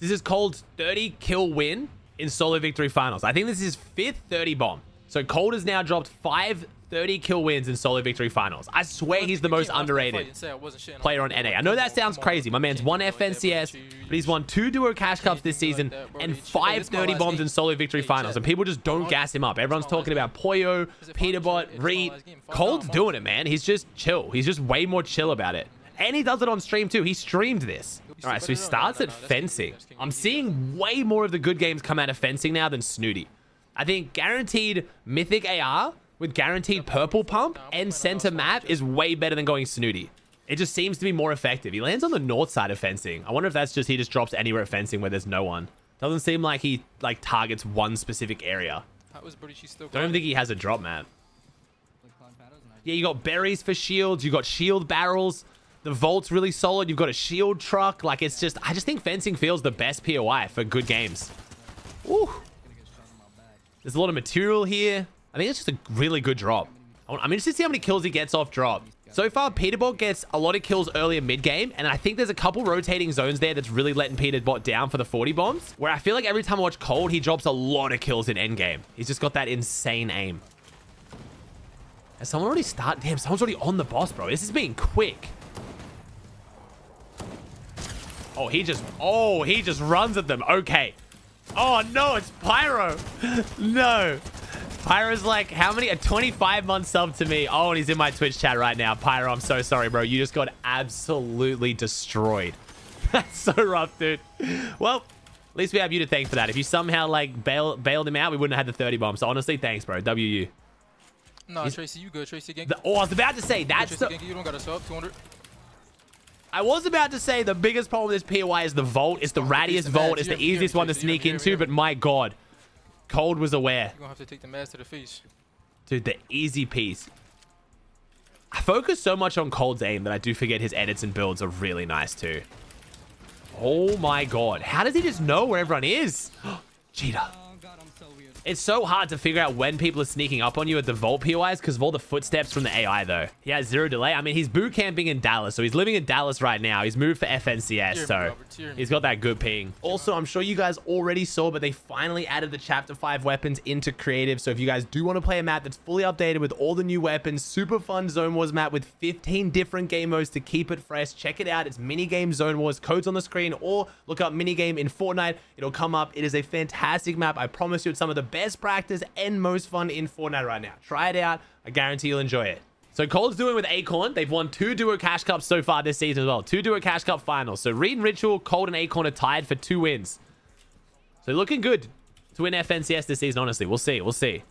This is Cold's 30 kill win in solo victory finals. I think this is his fifth 30 bomb. So Cold has now dropped 5 30 kill wins in solo victory finals. I swear he's the most underrated player on NA. I know that sounds crazy. My man's won FNCS, but he's won 2 duo Cash Cups this season and 5 30 bombs in solo victory finals. And people just don't gas him up. Everyone's talking about Poyo, Peterbot, Reet. Cold's doing it, man. He's just chill. He's just way more chill about it. And he does it on stream too. He streamed this. All right, so he starts at Fencing. I'm seeing way more of the good games come out of Fencing now than Snooty. I think guaranteed Mythic AR with guaranteed purple pump and center map is way better than going Snooty. It just seems to be more effective. He lands on the north side of Fencing. I wonder if that's just he just drops anywhere at Fencing where there's no one. Doesn't seem like he like targets one specific area. Don't think he has a drop map. Yeah, you got berries for shields. You got shield barrels. The vault's really solid. You've got a shield truck. Like it's just, I just think Fencing feels the best POI for good games. Ooh. There's a lot of material here. I think it's just a really good drop. I'm interested to see how many kills he gets off drop. So far, Peterbot gets a lot of kills earlier mid-game, and I think there's a couple rotating zones there that's really letting Peterbot down for the 40 bombs, where I feel like every time I watch Cold, he drops a lot of kills in endgame. He's just got that insane aim. Has someone already started? Damn, someone's already on the boss, bro. This is being quick. Oh, he just runs at them. Okay. Oh, no, it's Pyro. No. Pyro's like, how many? A 25-month sub to me. Oh, and he's in my Twitch chat right now. Pyro, I'm so sorry, bro. You just got absolutely destroyed. That's so rough, dude. Well, at least we have you to thank for that. If you somehow, like, bailed him out, we wouldn't have had the 30 bomb. So, honestly, thanks, bro. WU. No, he's... Tracy, you good. Tracy, again. Oh, I was about to say, that's... Tracy, you don't got a sub, 200. I was about to say the biggest problem with this POI is the vault. It's the rattiest vault. It's the easiest one to sneak into, but my God. Cold was aware. You're going to have to take the mass to the feast. Dude, the easy piece. I focus so much on Cold's aim that I do forget his edits and builds are really nice too. Oh my God. How does he just know where everyone is? Cheetah. Oh God, I'm so weird. It's so hard to figure out when people are sneaking up on you at the vault POIs because of all the footsteps from the AI though. He has 0 delay. I mean, he's boot camping in Dallas, so he's living in Dallas right now. He's moved for FNCS, so he's got that good ping. Also, I'm sure you guys already saw, but they finally added the Chapter 5 weapons into creative. So if you guys do want to play a map that's fully updated with all the new weapons, super fun Zone Wars map with 15 different game modes to keep it fresh, check it out. It's Minigame Zone Wars. Code's on the screen, or look up Minigame in Fortnite. It'll come up. It is a fantastic map. I promise you, it's some of the best practice and most fun in Fortnite right now. Try it out. I guarantee you'll enjoy it. So Cold's doing with Acorn. They've won 2 duo Cash Cups so far this season as well. 2 duo Cash Cup finals. So Reed and Ritual, Cold and Acorn are tied for 2 wins. So looking good to win FNCS this season, honestly. We'll see. We'll see.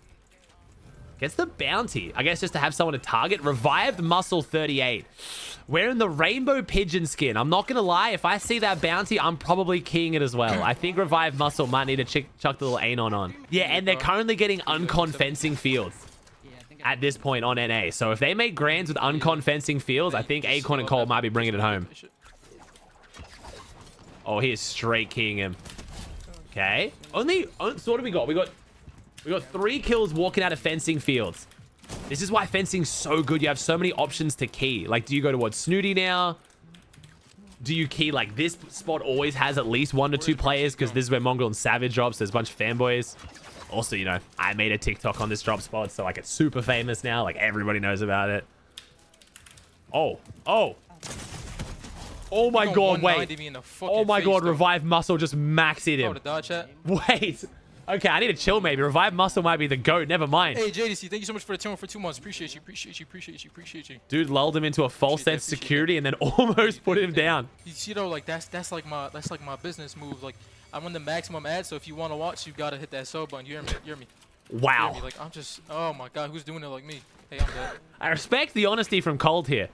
Gets the bounty. I guess just to have someone to target. Revived Muscle 38. Wearing the rainbow pigeon skin. I'm not going to lie. If I see that bounty, I'm probably keying it as well. I think Revived Muscle might need to chuck the little Anon on. Yeah, and they're currently getting Uncon Fencing Fields at this point on NA. So if they make grands with Uncon Fencing Fields, I think Acorn and Cole might be bringing it home. Oh, he is straight keying him. Okay. So what do we got? We got 3 kills walking out of Fencing Fields. This is why Fencing's so good. You have so many options to key. Like, do you go towards Snooty now? Do you key? Like, this spot always has at least 1 to 2 players because this is where Mongol and Savage drops. There's a bunch of fanboys. Also, you know, I made a TikTok on this drop spot, so, like, it's super famous now. Like, everybody knows about it. Oh. Oh. Oh, my God. Wait. Oh, my God. Revive Muscle just maxed him. Wait. Okay, I need to chill maybe. Revive Muscle might be the GOAT. Never mind. Hey, JDC, thank you so much for the channel for 2 months. Appreciate you, appreciate you, appreciate you, appreciate you. Dude lulled him into a false sense of security and then almost put him down. You know, like, that's like my business move. Like, I'm on the maximum ad, so if you want to watch, you got to hit that sub button. You hear me? You hear me? Wow. You hear me? Like, I'm just, oh my God, who's doing it like me? Hey, I'm dead. I respect the honesty from Cold here.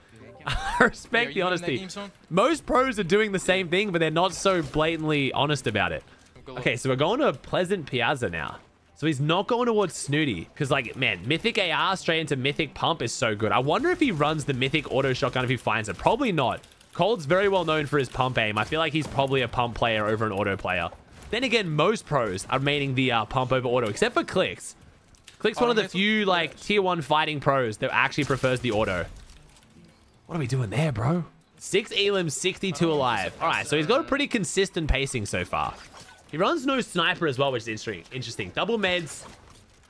I respect the honesty. Most pros are doing the same thing, but they're not so blatantly honest about it. Okay, so we're going to Pleasant Piazza now. So he's not going towards Snooty. Because, like, man, Mythic AR straight into Mythic Pump is so good. I wonder if he runs the Mythic Auto Shotgun if he finds it. Probably not. Cold's very well known for his pump aim. I feel like he's probably a pump player over an auto player. Then again, most pros are maining the pump over auto, except for Clix. Clix, one of the few, like, tier 1 fighting pros that actually prefers the auto. What are we doing there, bro? 6 Elim, 62 alive. All right, so he's got a pretty consistent pacing so far. He runs no sniper as well, which is interesting. Double meds,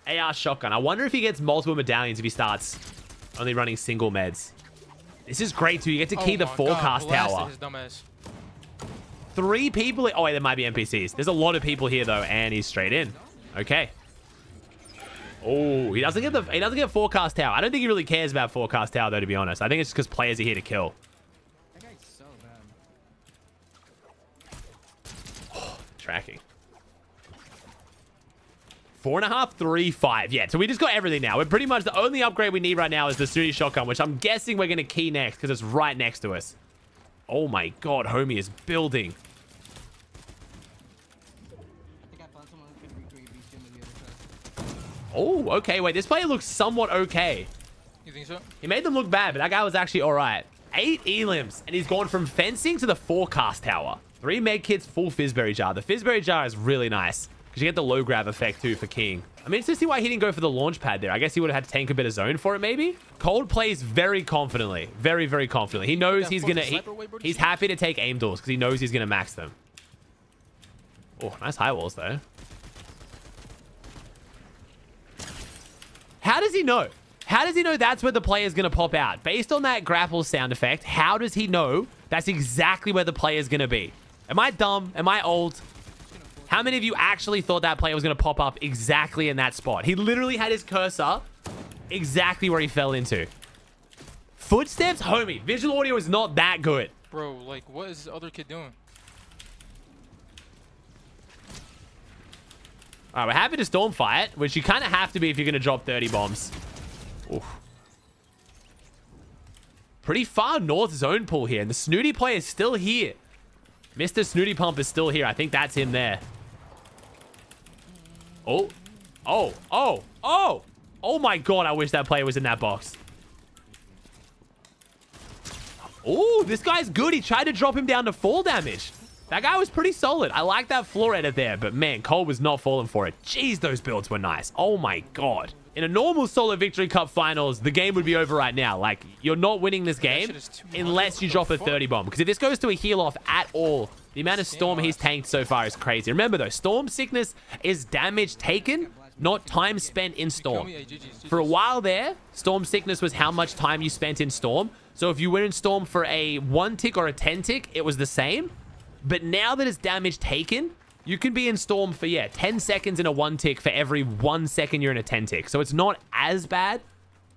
AR shotgun. I wonder if he gets multiple medallions if he starts only running single meds. This is great too. You get to key the forecast tower. Three people. Oh wait, there might be NPCs. There's a lot of people here though, and he's straight in. Okay. Oh, he doesn't get the. He doesn't get forecast tower. I don't think he really cares about forecast tower though, to be honest. I think it's just because players are here to kill. Tracking 4.5, 3, 5. Yeah, so we just got everything now. We're pretty much the only upgrade we need right now is the Snooty shotgun, which I'm guessing we're going to key next because it's right next to us. Oh my god, homie is building. Oh, okay. Wait, this player looks somewhat okay. You think so? He made them look bad, but that guy was actually all right. 8 elims, and he's gone from fencing to the forecast tower. 3 med kits, full Fizzberry jar. The Fizzberry jar is really nice because you get the low grab effect too for keying. I'm interested to see why he didn't go for the launch pad there. I guess he would have had to tank a bit of zone for it maybe. Cold plays very confidently. Very, very confidently. He knows he's going to... He's happy to take aim doors because he knows he's going to max them. Oh, nice high walls though. How does he know? How does he know that's where the player is going to pop out? Based on that grapple sound effect, how does he know that's exactly where the player is going to be? Am I dumb? Am I old? How many of you actually thought that player was going to pop up exactly in that spot? He literally had his cursor exactly where he fell into. Footsteps? Homie, visual audio is not that good. Bro, like, what is this other kid doing? All right, we're happy to stormfire it, which you kind of have to be if you're going to drop 30 bombs. Oof. Pretty far north zone pool here, and the Snooty player is still here. Mr. Snooty Pump is still here. I think that's him there. Oh. Oh. Oh. Oh. Oh my god, I wish that player was in that box. Oh, this guy's good. He tried to drop him down to 4 damage. That guy was pretty solid. I like that floor edit there, but man, Cole was not falling for it. Jeez, those builds were nice. Oh my god. In a normal solo Victory Cup finals, the game would be over right now. Like, you're not winning this game unless you drop a 30 bomb. Because if this goes to a heal off at all, the amount of storm he's tanked so far is crazy. Remember though, storm sickness is damage taken, not time spent in storm. For a while there, storm sickness was how much time you spent in storm. So if you were in storm for a 1 tick or a 10 tick, it was the same. But now that it's damage taken, you can be in storm for, yeah, 10 seconds in a 1 tick for every 1 second you're in a 10 tick. So it's not as bad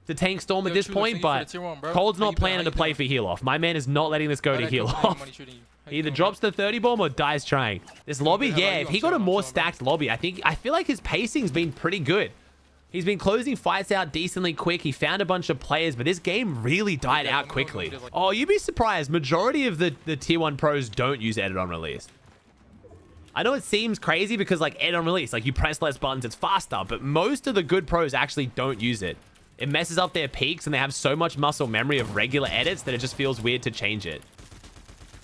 to tank storm at this point, but Cold's not planning to play for heal off. My man is not letting this go to heal off. He either drops the 30 bomb or dies trying. This lobby, yeah, if he got a more stacked lobby, I feel like his pacing's been pretty good. He's been closing fights out decently quick. He found a bunch of players, but this game really died out quickly. Oh, you'd be surprised. Majority of the Tier 1 pros don't use edit on release. I know it seems crazy because, like, edit on release, like, you press less buttons, it's faster, but most of the good pros actually don't use it. It messes up their peaks, and they have so much muscle memory of regular edits that it just feels weird to change it.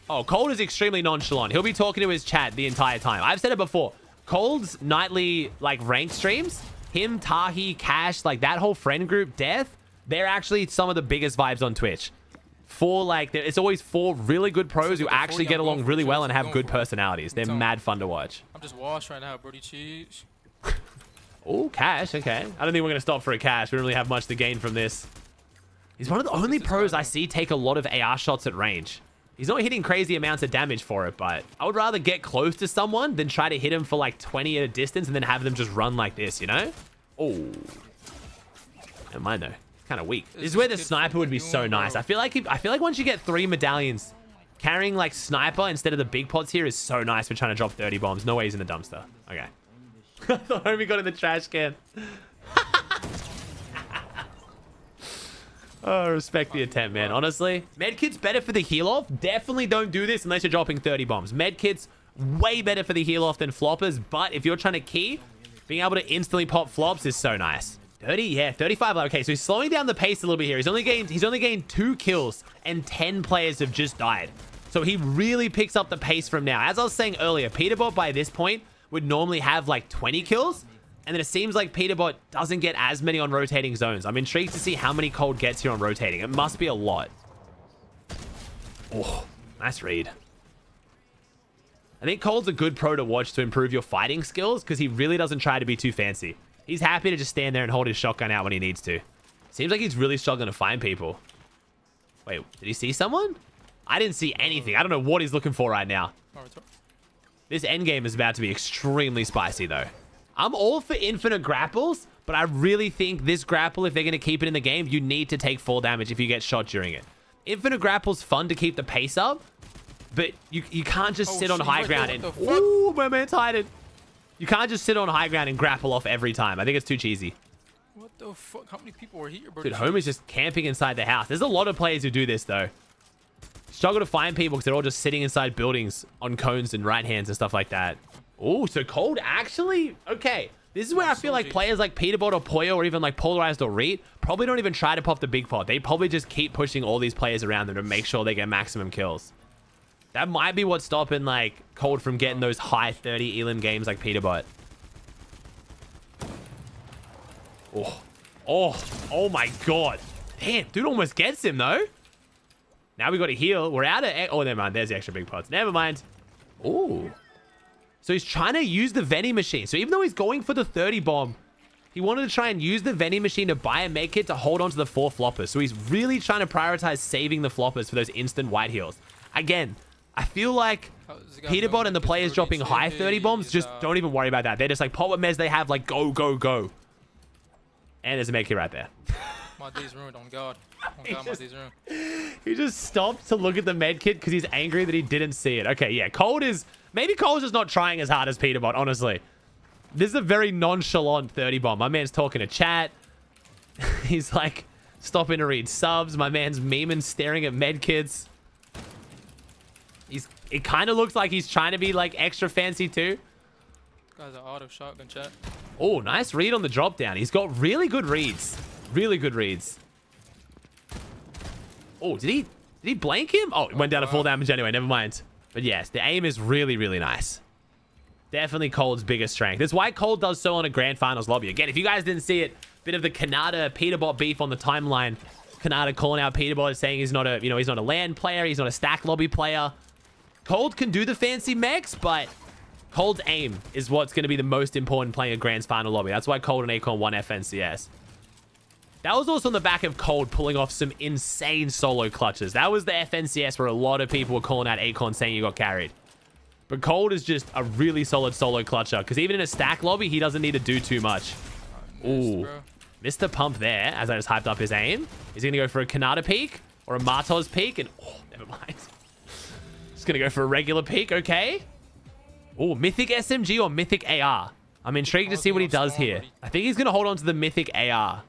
Oh, Cold is extremely nonchalant. He'll be talking to his chat the entire time. I've said it before. Cold's nightly, like, ranked streams, him, Tahi, Cash, like, that whole friend group, Death, they're actually some of the biggest vibes on Twitch. It's always 4 really good pros who actually get along really well and have good personalities. They're mad fun to watch. I'm just washed right now, Brody Cheese. Oh, Cash, okay. I don't think we're going to stop for a Cash. We don't really have much to gain from this. He's one of the only pros I see take a lot of AR shots at range. He's not hitting crazy amounts of damage for it, but I would rather get close to someone than try to hit him for like 20 at a distance and then have them just run like this, you know? Oh. Never mind though. Kind of weak. This is where the sniper would be so nice. I feel like once you get 3 medallions, carrying like sniper instead of the big pots here is so nice for trying to drop 30 bombs. No way he's in the dumpster. Okay. The homie got in the trash can. Oh, respect the attempt, man. Honestly, medkits better for the heal off. Definitely don't do this unless you're dropping 30 bombs. Medkits way better for the heal off than floppers. But if you're trying to key, being able to instantly pop flops is so nice. 30, yeah, 35. Okay, so he's slowing down the pace a little bit here. He's only gained 2 kills and 10 players have just died. So he really picks up the pace from now. As I was saying earlier, Peterbot by this point would normally have like 20 kills. And then it seems like Peterbot doesn't get as many on rotating zones. I'm intrigued to see how many Cold gets here on rotating. It must be a lot. Oh, nice read. I think Cold's a good pro to watch to improve your fighting skills because he really doesn't try to be too fancy. He's happy to just stand there and hold his shotgun out when he needs to. Seems like he's really struggling to find people. Wait, did he see someone? I didn't see anything. I don't know what he's looking for right now. This endgame is about to be extremely spicy, though. I'm all for infinite grapples, but I really think this grapple, if they're going to keep it in the game, you need to take fall damage if you get shot during it. Infinite grapple's fun to keep the pace up, but you can't just sit on high ground and... Ooh, my man's hiding. You can't just sit on high ground and grapple off every time. I think it's too cheesy. What the fuck? How many people are here, bro? Dude, homie's just camping inside the house. There's a lot of players who do this, though. Struggle to find people because they're all just sitting inside buildings on cones and right hands and stuff like that. Oh, so Cold actually... Okay, this is where I feel like players like Peterbot or Poyo or even like Polarized or Reet probably don't even try to pop the big pot. They probably just keep pushing all these players around them to make sure they get maximum kills. That might be what's stopping like Cold from getting those high 30 elim games like Peterbot. Oh, oh my God. Damn, dude almost gets him though. Now we got to heal. We're out of... Oh, never mind. There's the extra big pots. Never mind. Oh. So he's trying to use the vending machine. So even though he's going for the 30 bomb, he wanted to try and use the vending machine to buy a med kit to hold on to the 4 floppers. So he's really trying to prioritize saving the floppers for those instant white heals. Again, I feel like Peterbot and the players dropping high 30 bombs just don't even worry about that. They're just like, pop what mez they have, like, go, go, go. And there's a med kit right there. My D's ruined, on God. On God, my D's ruined. He just stopped to look at the med kit because he's angry that he didn't see it. Okay, yeah, Cold is... Maybe Cold's just not trying as hard as Peterbot, honestly. This is a very nonchalant 30 bomb. My man's talking to chat. He's like, stopping to read subs. My man's memeing, staring at med kits. It kind of looks like he's trying to be, like, extra fancy, too. Guys are auto shotgun chat. Oh, nice read on the drop down. He's got really good reads. Really good reads. Oh, did he blank him? Oh, it went down to full damage anyway. Never mind. But yes, the aim is really, really nice. Definitely Cold's biggest strength. That's why Cold does so on a grand finals lobby. Again, if you guys didn't see it, bit of the Kanata Peterbot beef on the timeline. Kanata calling out Peterbot, saying he's not a, you know, he's not a land player, he's not a stack lobby player. Cold can do the fancy mechs, but Cold's aim is what's going to be the most important playing a grand final lobby. That's why Cold and Acorn won FNCS. That was also on the back of Cold pulling off some insane solo clutches. That was the FNCS where a lot of people were calling out Acorn saying he got carried. But Cold is just a really solid solo clutcher because even in a stack lobby, he doesn't need to do too much. Ooh, missed the pump there as I just hyped up his aim. Is he going to go for a Kanata peek or a Matoz peek? And oh, never mind. Just going to go for a regular peek, okay. Oh, Mythic SMG or Mythic AR. I'm intrigued to see what he does here. I think he's going to hold on to the Mythic AR.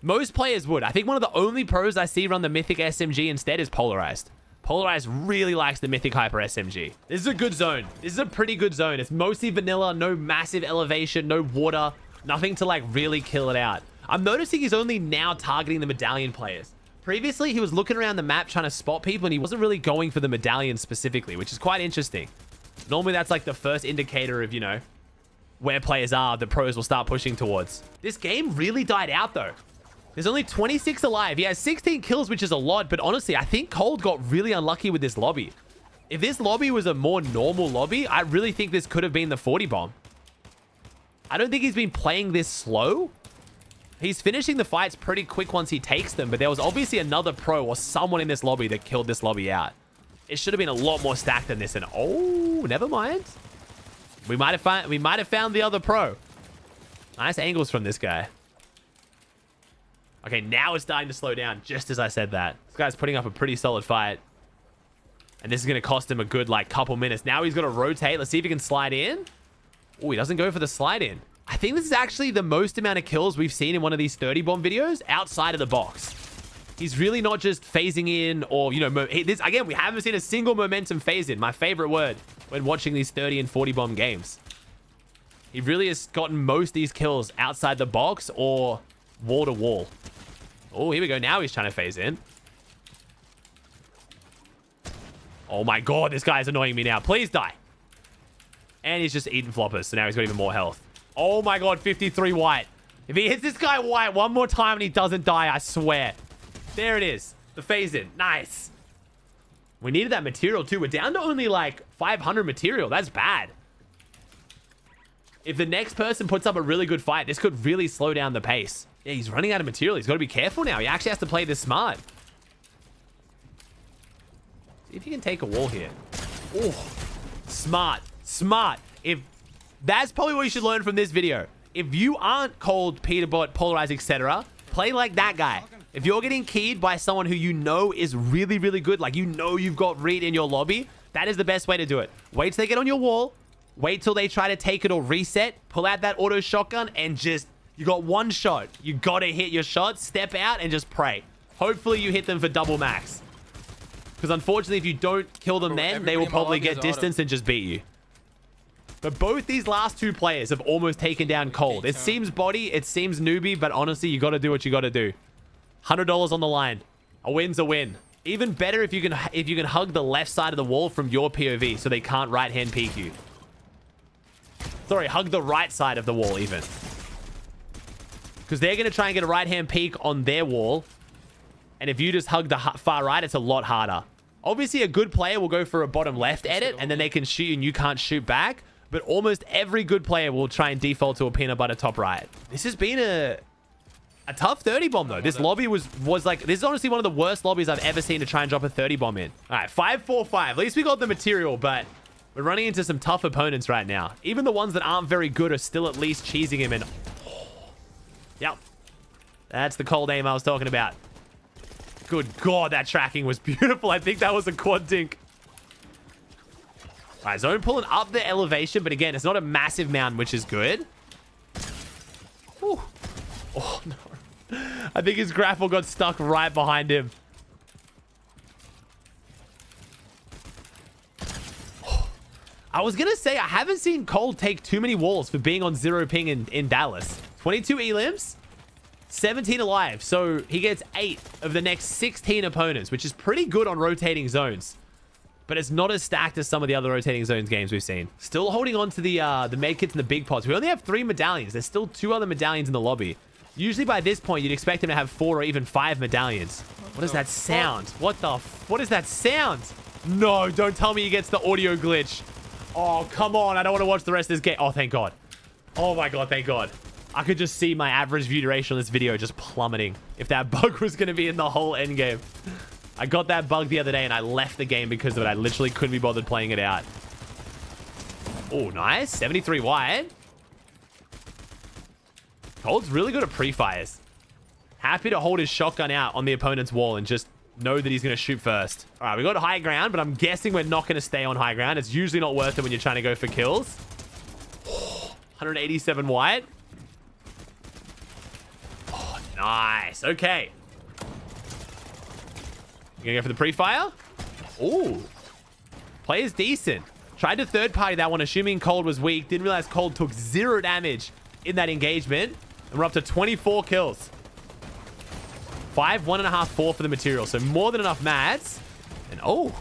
Most players would. I think one of the only pros I see run the Mythic SMG instead is Polarized. Polarized really likes the Mythic Hyper SMG. This is a good zone. This is a pretty good zone. It's mostly vanilla, no massive elevation, no water, nothing to like really kill it out. I'm noticing he's only now targeting the medallion players. Previously, he was looking around the map trying to spot people and he wasn't really going for the medallion specifically, which is quite interesting. Normally, that's like the first indicator of, you know, where players are, the pros will start pushing towards. This game really died out though. There's only 26 alive. He has 16 kills, which is a lot. But honestly, I think Cold got really unlucky with this lobby. If this lobby was a more normal lobby, I really think this could have been the 40 bomb. I don't think he's been playing this slow. He's finishing the fights pretty quick once he takes them. But there was obviously another pro or someone in this lobby that killed this lobby out. It should have been a lot more stacked than this. And oh, never mind. We might have found the other pro. Nice angles from this guy. Okay, now it's starting to slow down, just as I said that. This guy's putting up a pretty solid fight. And this is going to cost him a good, like, couple minutes. Now he's got to rotate. Let's see if he can slide in. Oh, he doesn't go for the slide in. I think this is actually the most amount of kills we've seen in one of these 30 bomb videos outside of the box. He's really not just phasing in or, you know, this again, we haven't seen a single momentum phase in. My favorite word when watching these 30 and 40 bomb games. He really has gotten most of these kills outside the box or wall to wall. Oh, here we go. Now he's trying to phase in. Oh my God, this guy's annoying me now. Please die. And he's just eating floppers, so now he's got even more health. Oh my God, 53 white. If he hits this guy white one more time and he doesn't die, I swear. There it is. The phase in. Nice. We needed that material too. We're down to only like 500 material. That's bad. If the next person puts up a really good fight, this could really slow down the pace. Yeah, he's running out of material. He's got to be careful now. He actually has to play this smart. See if you can take a wall here. Oh, smart. Smart. If that's probably what you should learn from this video. If you aren't Cold, Peterbot, Polarized, etc., play like that guy. If you're getting keyed by someone who you know is really, really good, like you know you've got Reet in your lobby, that is the best way to do it. Wait till they get on your wall. Wait till they try to take it or reset. Pull out that auto shotgun and just... You got one shot. You got to hit your shot. Step out and just pray. Hopefully you hit them for double max. Because unfortunately, if you don't kill them then, they will probably get distance and just beat you. But both these last two players have almost taken down Cold. It seems body, it seems newbie, but honestly, you got to do what you got to do. $100 on the line. A win's a win. Even better if you can hug the left side of the wall from your POV so they can't right-hand peek you. Sorry, hug the right side of the wall even. Because they're going to try and get a right-hand peek on their wall. And if you just hug the far right, it's a lot harder. Obviously, a good player will go for a bottom left edit, and then they can shoot you and you can't shoot back. But almost every good player will try and default to a peanut butter top right. This has been a tough 30 bomb, though. This lobby was like... This is honestly one of the worst lobbies I've ever seen to try and drop a 30 bomb in. All right, 5-4-5. At least we got the material, but we're running into some tough opponents right now. Even the ones that aren't very good are still at least cheesing him. And... Oh, yep. That's the Cold aim I was talking about. Good God, that tracking was beautiful. I think that was a quad dink. All right, zone pulling up the elevation, but again, it's not a massive mound, which is good. Whew. Oh, no. I think his grapple got stuck right behind him. Oh. I was going to say, I haven't seen Cold take too many walls for being on zero ping in Dallas. 22 elims, 17 alive. So he gets 8 of the next 16 opponents, which is pretty good on rotating zones. But it's not as stacked as some of the other rotating zones games we've seen. Still holding on to the medkits and the big pots. We only have 3 medallions. There's still 2 other medallions in the lobby. Usually by this point, you'd expect them to have 4 or even 5 medallions. What is that sound? What is that sound? No, don't tell me he gets the audio glitch. Oh, come on. I don't want to watch the rest of this game. Oh, thank God. Oh my God, thank God. I could just see my average view duration on this video just plummeting if that bug was going to be in the whole end game. I got that bug the other day and I left the game because of it. I literally couldn't be bothered playing it out. Oh, nice. 73 wide. Cold's really good at pre-fires. Happy to hold his shotgun out on the opponent's wall and just know that he's going to shoot first. All right, we got high ground, but I'm guessing we're not going to stay on high ground. It's usually not worth it when you're trying to go for kills. Oh, 187 wide. Oh, nice. Okay. You're gonna go for the pre-fire? Ooh. Player's decent. Tried to third-party that one, assuming Cold was weak. Didn't realize Cold took 0 damage in that engagement. And we're up to 24 kills. 5, 1.5, 4 for the material. So more than enough mats. And oh.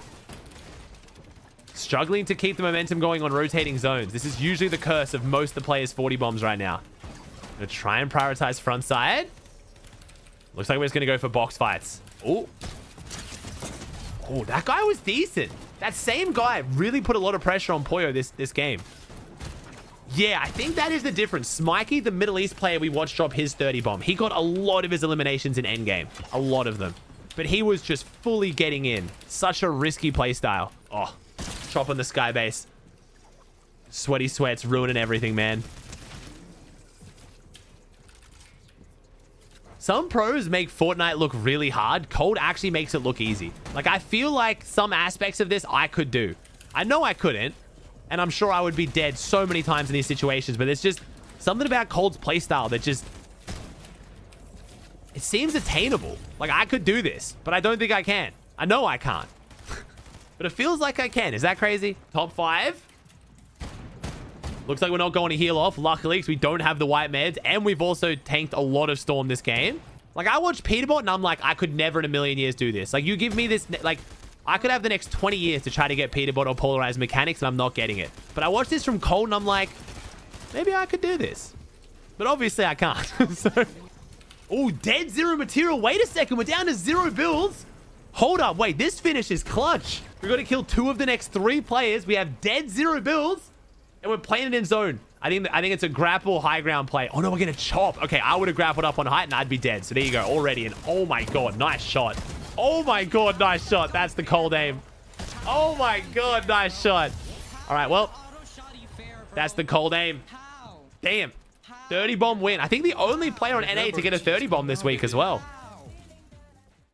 Struggling to keep the momentum going on rotating zones. This is usually the curse of most of the players' 40 bombs right now. I'm gonna try and prioritize front side. Looks like we're just gonna go for box fights. Ooh. Oh, that guy was decent. That same guy really put a lot of pressure on Poyo this game. Yeah, I think that is the difference. Smikey, the Middle East player we watched drop his 30 bomb. He got a lot of his eliminations in endgame. A lot of them. But he was just fully getting in. Such a risky playstyle. Oh, chop on the sky base. Sweaty sweats, ruining everything, man. Some pros make Fortnite look really hard. Cold actually makes it look easy. Like, I feel like some aspects of this I could do. I know I couldn't, and I'm sure I would be dead so many times in these situations, but there's just something about Cold's playstyle that just... It seems attainable. Like, I could do this, but I don't think I can. I know I can't. But it feels like I can. Is that crazy? Top 5. Looks like we're not going to heal off, luckily, because we don't have the white meds. And we've also tanked a lot of Storm this game. Like, I watched Peterbot, and I'm like, I could never in a million years do this. Like, you give me this... Like, I could have the next 20 years to try to get Peterbot or Polarized mechanics, and I'm not getting it. But I watched this from Cold, and I'm like, maybe I could do this. But obviously, I can't. So... Oh, dead 0 material. Wait a second. We're down to 0 builds. Hold up, wait, this finish is clutch. We're going to kill two of the next three players. We have dead zero builds, and we're playing it in zone. I think it's a grapple high ground play. Oh no, we're going to chop. Okay, I would have grappled up on height, and I'd be dead. So there you go, already. And oh my god, nice shot. Oh my god, nice shot. That's the cold aim. Oh my god, nice shot. All right, well, that's the cold aim. Damn, 30 bomb win. I think the only player on NA to get a 30 bomb this week as well.